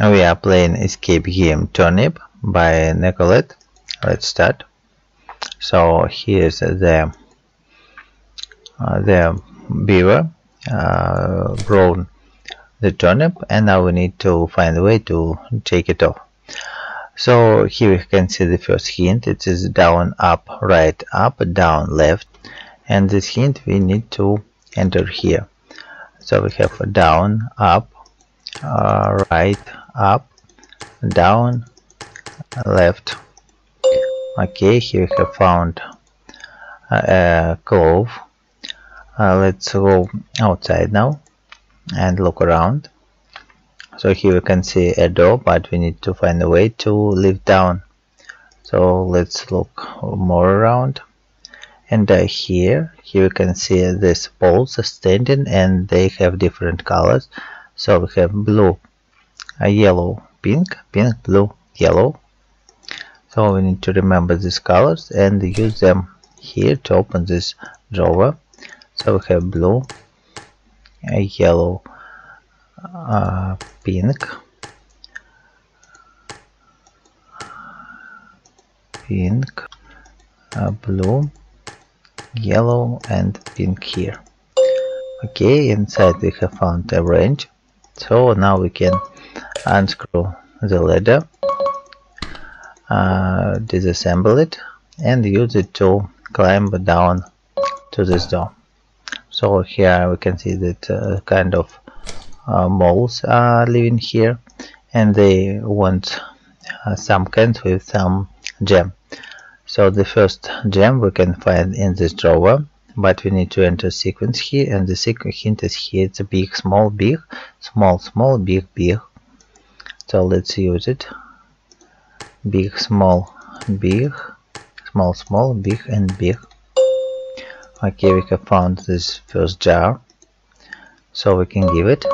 We are playing escape game Turnip by Nicolet. Let's start. So here's the beaver grown the turnip, and now we need to find a way to take it off. So here you can see the first hint. It is down, up, right, up, down, left, and this hint we need to enter here. So we have down, up, right, up, down, left. Okay, here we have found a clove. Let's go outside now and look around. So here we can see a door, but we need to find a way to lift down. So let's look more around, and here you can see these poles standing, and they have different colors. So we have blue, yellow, pink, blue, yellow. So we need to remember these colors and use them here to open this drawer. So we have blue, yellow, pink, blue, yellow, and pink here. Okay, inside we have found a wrench. So now we can unscrew the ladder, disassemble it, and use it to climb down to this door. So here we can see that kind of moles are living here, and they want some cans with some gem. So the first gem we can find in this drawer, but we need to enter sequence here, and the second hint is here. It's a big, small, big. So let's use it. Big, small, big, small, big, and big. Okay, we have found this first jar, so we can give it.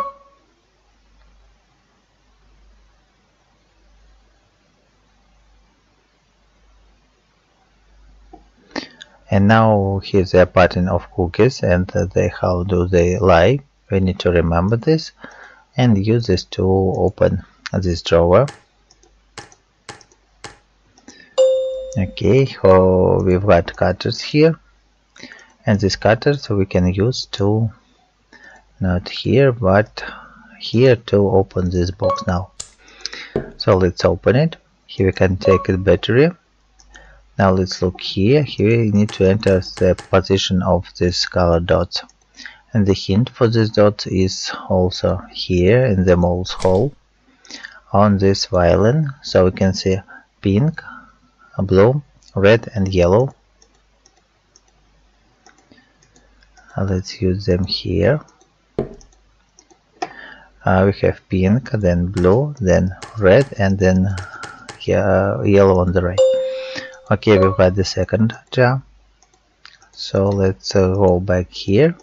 And now here's a pattern of cookies, and how do they lie. We need to remember this and use this to open this drawer. Okay, so we've got cutters here, and these cutters we can use to, not here but here, to open this box now. So let's open it. Here we can take the battery. Now let's look here. Here you need to enter the position of this color dots, and the hint for this dot is also here in the mole's hole on this violin. So we can see pink, blue, red, and yellow. Let's use them here. We have pink, then blue, then red, and then yellow on the right. Okay, we've got the second jar, so let's go back here,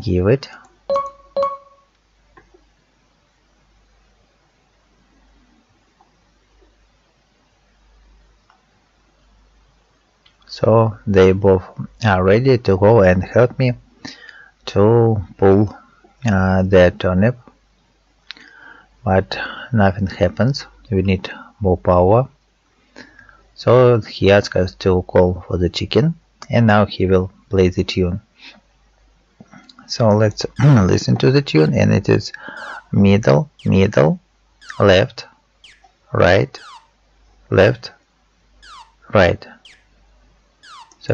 give it. So they both are ready to go and help me to pull the turnip, but nothing happens. We need more power. So he asks us to call for the chicken, and now he will play the tune. So let's listen to the tune, and it is middle, left, right. So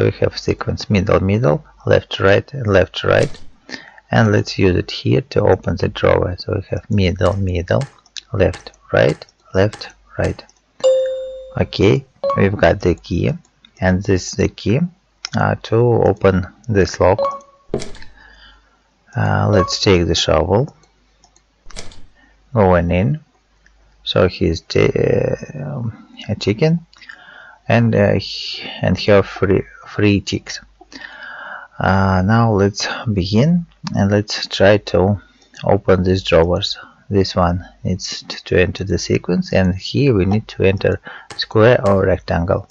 we have sequence middle, left, right, and let's use it here to open the drawer. So we have middle, left, right. Okay, we've got the key, and this is the key to open this lock. Let's take the shovel, going in. So here's a chicken, and here three chicks. Now let's begin, and let's try to open these drawers. This one needs to enter the sequence, and here we need to enter square or rectangle,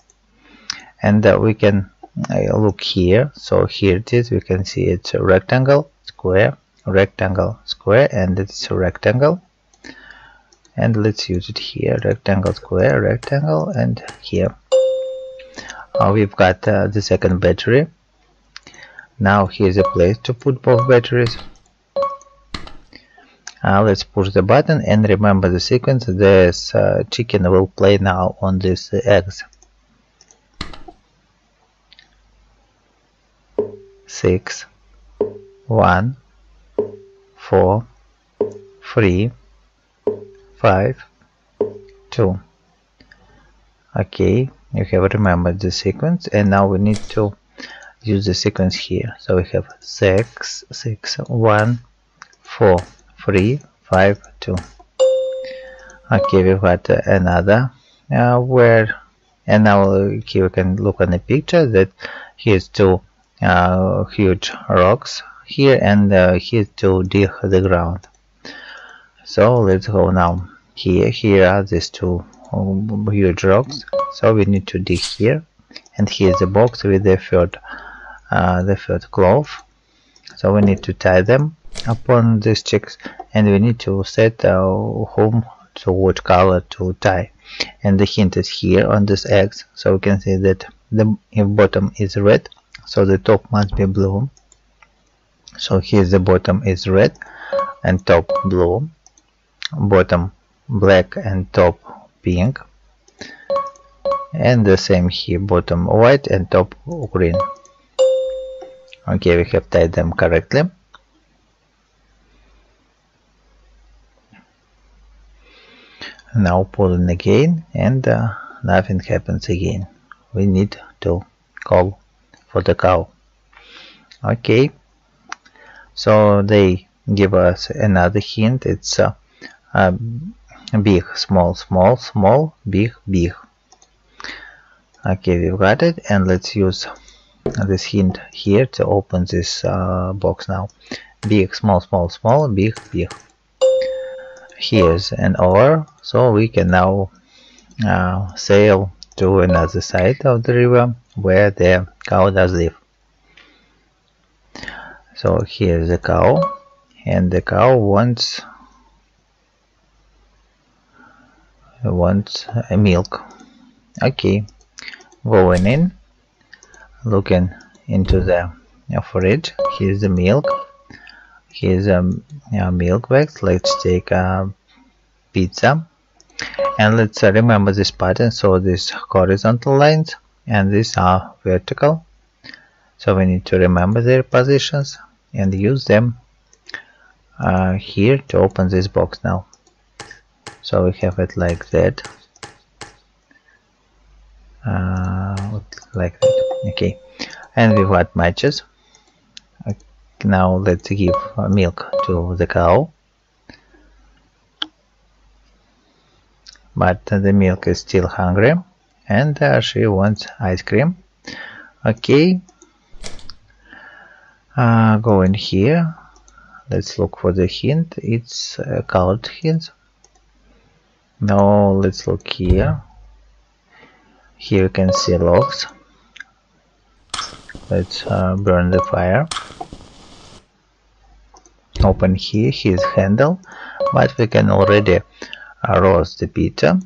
and we can look here. So here it is, we can see it's a rectangle, square, and it's a rectangle. and let's use it here. Rectangle, square, rectangle, and here we've got the second battery. Now here's a place to put both batteries. Let's push the button and remember the sequence. This chicken will play now on this eggs. 6, 1, 4, 3, 5, 2. Okay, you have remembered the sequence, and now we need to use the sequence here. So we have 6, 6, 1, 4, 3, 5, 2. Okay, we've got another where, and now here we can look on the picture that here's two huge rocks here, and here's to dig the ground. So let's go now here. Here are these two huge rocks, so we need to dig here, and here's the box with the third cloth. So we need to tie them upon these chicks, and we need to set home to what color to tie, and the hint is here on this X. So we can see that the bottom is red, so the top must be blue. So here the bottom is red and top blue, bottom black and top pink, and the same here, bottom white and top green. Okay, we have tied them correctly. Now pulling again, and nothing happens again. We need to call for the cow. Okay, so they give us another hint. It's big, small, small, small, big, big. Okay, we've got it, and let's use this hint here to open this box now. Big, small, small, small, big, big. Here's an oar, so we can now sail to another side of the river where the cow does live. So here's the cow, and the cow wants a milk. Okay, going in, looking into the fridge. Here's the milk. Here's a milk wax. Let's take a pizza, and let's remember this pattern. So these horizontal lines and these are vertical, so we need to remember their positions and use them here to open this box now. So we have it like that, like that. Okay, and we've got matches. Now let's give milk to the cow, but the milk is still hungry, and she wants ice cream. Okay, go in here, let's look for the hint. It's a colored hint. Now let's look here. Here you can see logs. Let's burn the fire. Open here his handle, but we can already roast the pizza,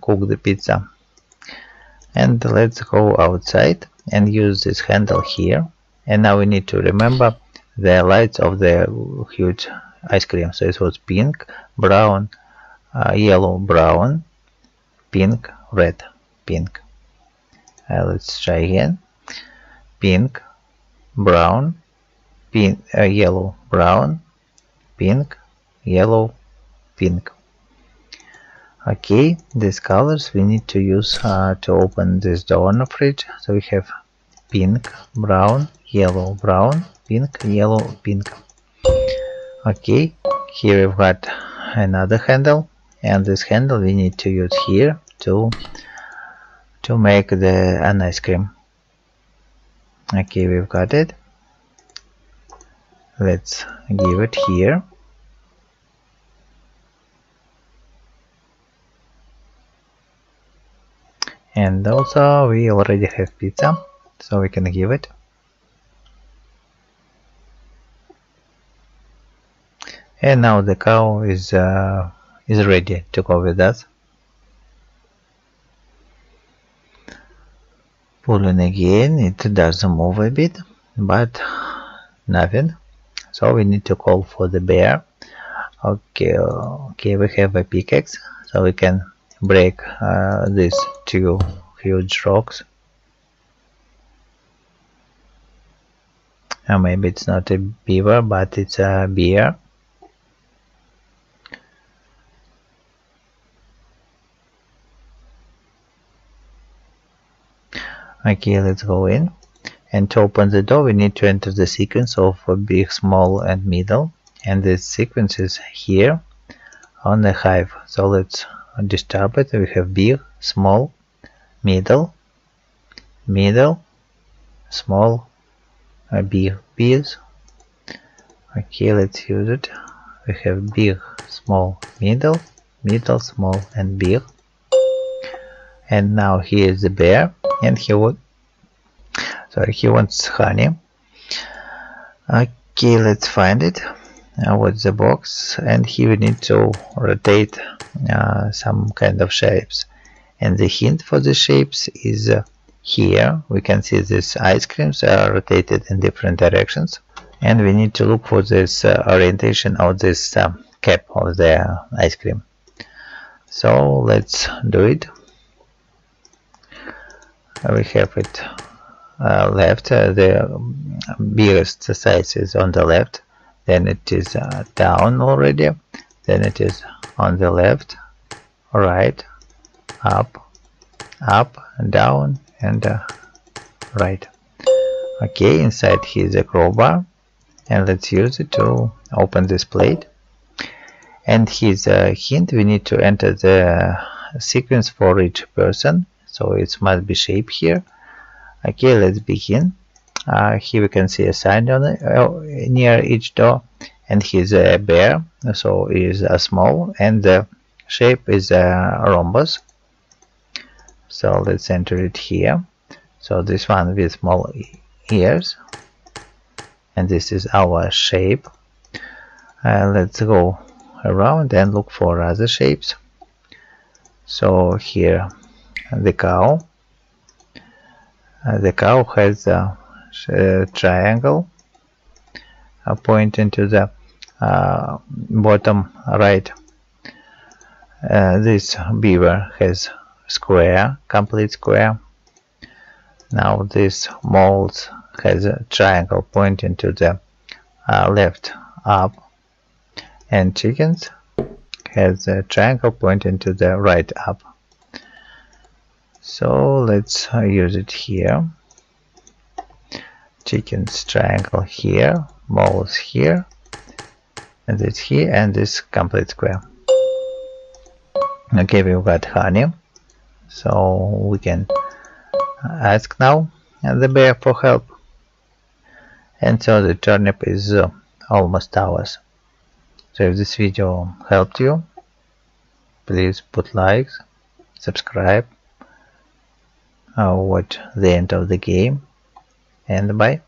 cook the pizza. And let's go outside and use this handle here. And now we need to remember the lights of the huge ice cream. So it was pink, brown, yellow, brown, pink, red, pink. Let's try again. Pink, brown, pink, yellow, brown, pink, yellow, pink. Okay, these colors we need to use to open this door on the fridge. So we have pink, brown, pink, yellow, pink. Okay, here we've got another handle, and this handle we need to use here to make an ice cream. Okay, we've got it. Let's give it here. And also we already have pizza, so we can give it. And now the cow is is ready to copy that. Pulling again, it doesn't move a bit, but nothing. So we need to call for the bear. Okay, we have a pickaxe, so we can break these two huge rocks. Maybe it's not a beaver, but it's a bear. Okay, let's go in, and to open the door we need to enter the sequence of big, small and middle, and this sequence is here on the hive. So let's disturb it. We have big, small, middle, middle, small, big bees. Okay, let's use it. We have big, small, middle, middle, small and big. And now here is the bear, and he wants honey. Okay, let's find it. What's the box? And here we need to rotate some kind of shapes, and the hint for the shapes is here. We can see these ice creams are rotated in different directions, and we need to look for this orientation of this cap of the ice cream. So let's do it. We have it left, the biggest size is on the left, then it is down already, then it is on the left, right, up, up, down and right. Okay, inside here is a crowbar, and let's use it to open this plate. And here's a hint, we need to enter the sequence for each person. So it must be shape here. Okay, let's begin. Here we can see a sign on it, near each door, and here's a bear, so it is a small, and the shape is a rhombus. So let's enter it here. So this one with small ears, and this is our shape. Let's go around and look for other shapes. So here the cow has a triangle pointing to the bottom right. This beaver has square, complete square. Now this mold has a triangle pointing to the left, up, and chickens has a triangle pointing to the right, up. So let's use it here. Chicken's triangle here, moles here, and it's here, and this complete square. Okay, we've got honey, so we can ask now the bear for help. And so the turnip is almost ours. So if this video helped you, please put likes, subscribe. Watch the end of the game, and bye.